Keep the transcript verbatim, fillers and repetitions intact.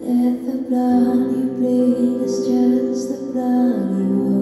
That the blood you bleed is just the blood you are.